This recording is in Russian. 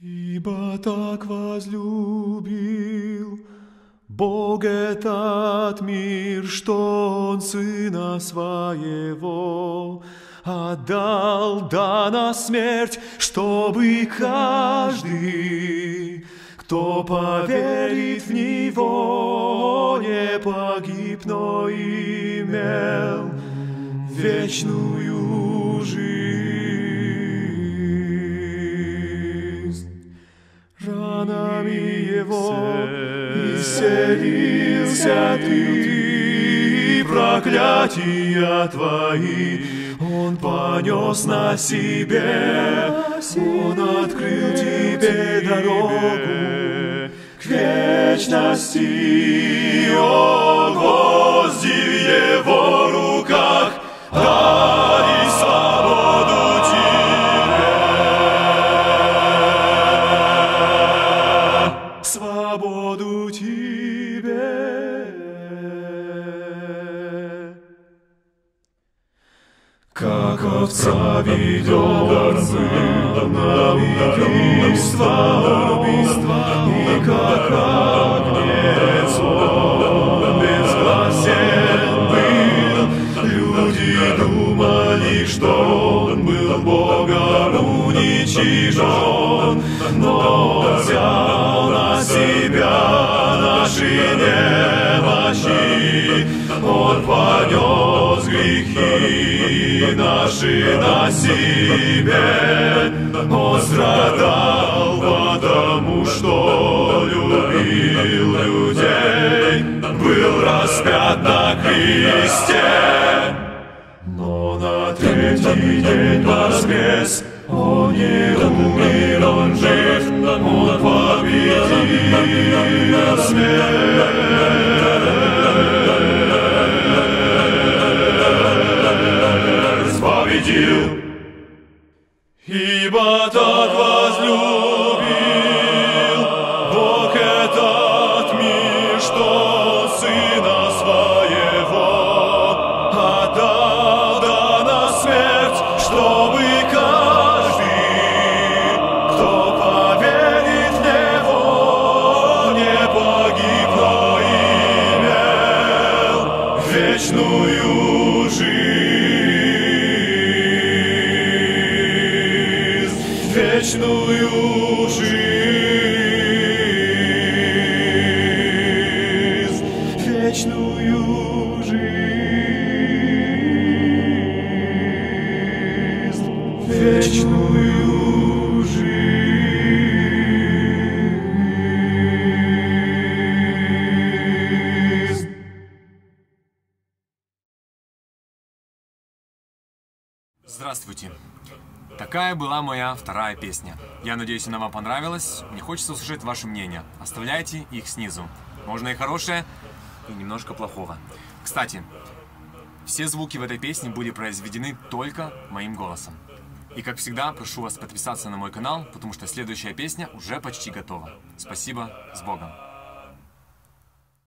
Ибо так возлюбил Бог этот мир, что Он Сына Своего отдал, да на смерть, чтобы каждый, кто поверит в Него, не погиб, но имел вечную жизнь. Ранами Его исцелился ты, и проклятия твои Он понес на себе, Он открыл тебе дорогу к вечности. О, гвозди в Его руках дали свободу тебе, свободу тебе. Как овца ведём мы на убийство, и как агнец он безгласен был. Люди думали, что он был Богом уничижен, но он взял на себя наши немощи, он понес грехи наши на себе. Он страдал, потому что любил людей, был распят на кресте, но на третий день воскрес. Он не умер, он жив, он победил смерть, победил. Ибо так возлюбил Бог этот мир, что Сына Своего отдал, да на смерть, чтобы каждый, кто поверит в Него, не погиб, но имел вечную жизнь. Вечную жизнь, вечную жизнь, вечную жизнь. Здравствуйте. Такая была моя вторая песня. Я надеюсь, она вам понравилась. Мне хочется услышать ваше мнение. Оставляйте их снизу. Можно и хорошее, и немножко плохого. Кстати, все звуки в этой песне были произведены только моим голосом. И как всегда, прошу вас подписаться на мой канал, потому что следующая песня уже почти готова. Спасибо, с Богом!